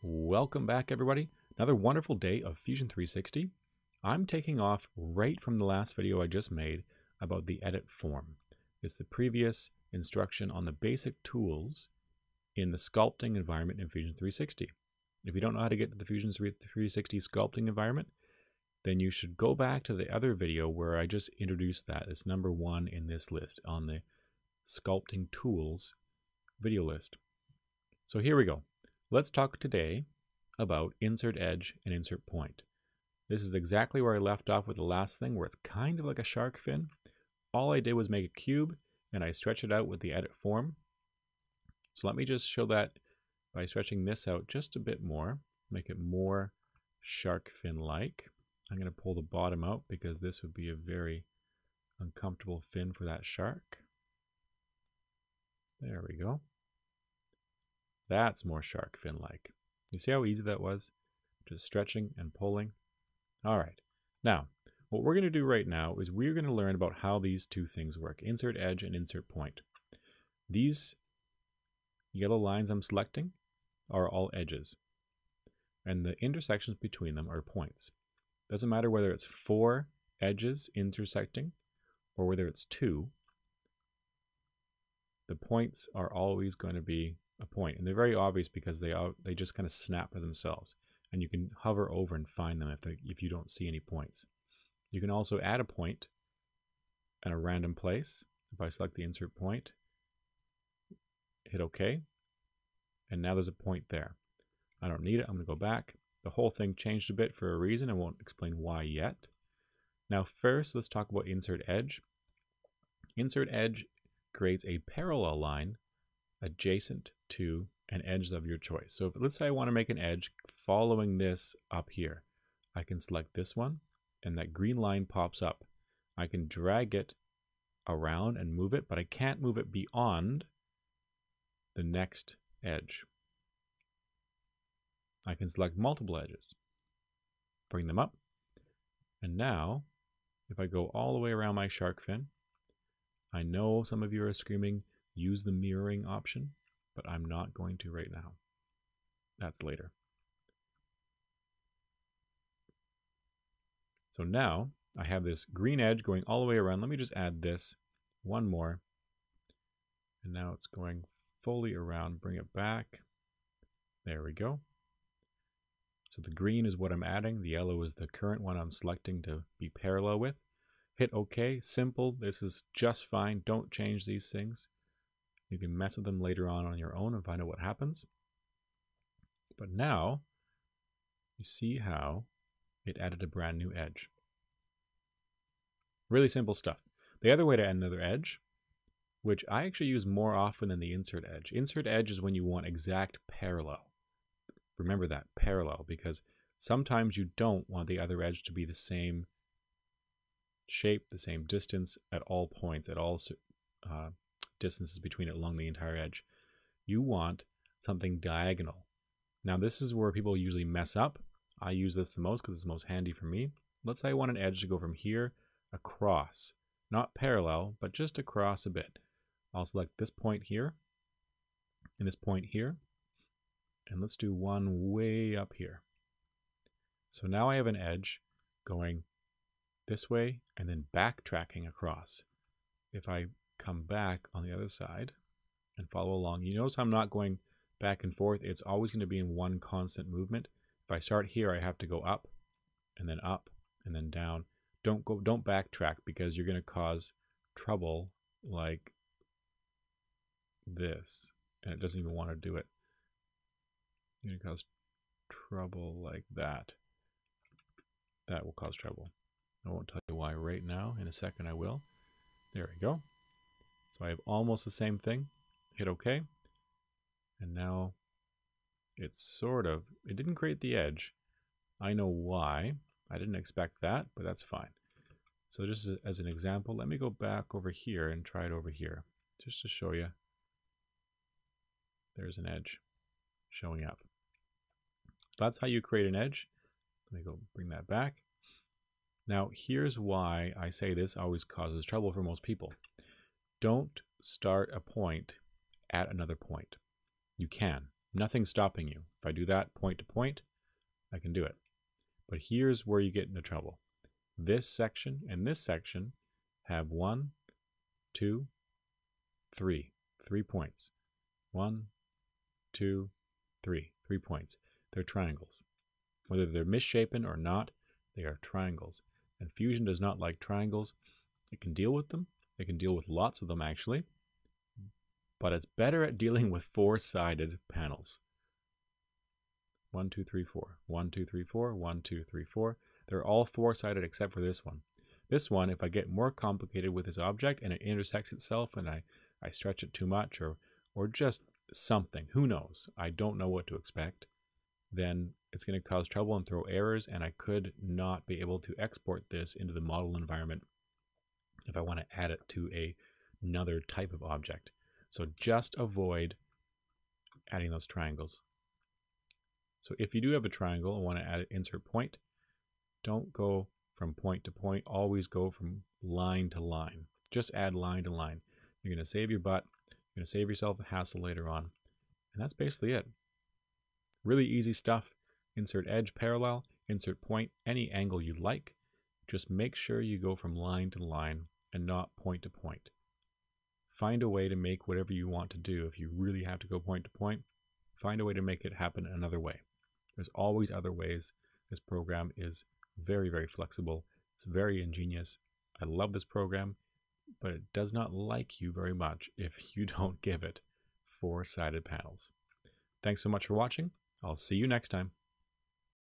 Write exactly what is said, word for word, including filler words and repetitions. Welcome back, everybody. Another wonderful day of Fusion three sixty. I'm taking off right from the last video I just made about the edit form. It's the previous instruction on the basic tools in the sculpting environment in Fusion three sixty. If you don't know how to get to the Fusion three sixty sculpting environment, then you should go back to the other video where I just introduced that. It's number one in this list on the sculpting tools video list. So here we go. Let's talk today about insert edge and insert point. This is exactly where I left off with the last thing, where it's kind of like a shark fin. All I did was make a cube and I stretched it out with the edit form. So let me just show that by stretching this out just a bit more, make it more shark fin-like. I'm going to pull the bottom out because this would be a very uncomfortable fin for that shark. There we go. That's more shark fin-like. You see how easy that was? Just stretching and pulling. All right. Now, what we're going to do right now is we're going to learn about how these two things work, insert edge and insert point. These yellow lines I'm selecting are all edges, and the intersections between them are points. Doesn't matter whether it's four edges intersecting or whether it's two, the points are always going to be a point. And they're very obvious because they are, they just kind of snap for themselves. And you can hover over and find them if, they, if you don't see any points. You can also add a point at a random place. If I select the insert point, hit OK, and now there's a point there. I don't need it. I'm going to go back. The whole thing changed a bit for a reason. I won't explain why yet. Now first, let's talk about insert edge. Insert edge creates a parallel line adjacent to an edge of your choice. So if, let's say I want to make an edge following this up here. I can select this one and that green line pops up. I can drag it around and move it, but I can't move it beyond the next edge. I can select multiple edges, bring them up, and now if I go all the way around my shark fin, I know some of you are screaming, use the mirroring option, but I'm not going to right now. That's later. So now I have this green edge going all the way around. Let me just add this one more, and now it's going fully around, bring it back. There we go. So the green is what I'm adding. The yellow is the current one I'm selecting to be parallel with. Hit OK. Simple. This is just fine. Don't change these things. You can mess with them later on on your own and find out what happens. But now you see how it added a brand new edge. Really simple stuff. The other way to add another edge, which I actually use more often than the insert edge. Insert edge is when you want exact parallel. Remember that, parallel, because sometimes you don't want the other edge to be the same shape, the same distance at all points, at all uh, distances between it along the entire edge. You want something diagonal. Now this is where people usually mess up. I use this the most because it's the most handy for me. Let's say I want an edge to go from here across, not parallel, but just across a bit. I'll select this point here and this point here. And let's do one way up here. So now I have an edge going this way and then backtracking across. If I come back on the other side and follow along, you notice I'm not going back and forth. It's always going to be in one constant movement. If I start here, I have to go up and then up and then down. Don't go, don't backtrack, because you're going to cause trouble like this. And it doesn't even want to do it. You're going to cause trouble like that. That will cause trouble. I won't tell you why right now. In a second I will. There we go. So I have almost the same thing. Hit OK. And now it's sort of, it didn't create the edge. I know why. I didn't expect that, but that's fine. So just as an example, let me go back over here and try it over here, just to show you there's an edge showing up. That's how you create an edge. Let me go bring that back. Now here's why I say this always causes trouble for most people. Don't start a point at another point. You can. Nothing's stopping you. If I do that point to point, I can do it. But here's where you get into trouble. This section and this section have one, two, three, three points. One, two, three, three points. They're triangles. Whether they're misshapen or not, they are triangles. And Fusion does not like triangles. It can deal with them. It can deal with lots of them, actually. But it's better at dealing with four-sided panels. One, two, three, four. One, two, three, four. One, two, three, four. They're all four-sided except for this one. This one, if I get more complicated with this object and it intersects itself and I, I stretch it too much or, or just something, who knows? I don't know what to expect. Then it's going to cause trouble and throw errors, and I could not be able to export this into the model environment if I want to add it to a, another type of object. So just avoid adding those triangles. So if you do have a triangle and want to add an insert point, don't go from point to point. Always go from line to line. Just add line to line. You're going to save your butt. You're going to save yourself a hassle later on. And that's basically it. Really easy stuff. Insert edge parallel, insert point, any angle you like. Just make sure you go from line to line and not point to point. Find a way to make whatever you want to do. If you really have to go point to point, find a way to make it happen another way. There's always other ways. This program is very, very flexible. It's very ingenious. I love this program, but it does not like you very much if you don't give it four-sided panels. Thanks so much for watching. I'll see you next time.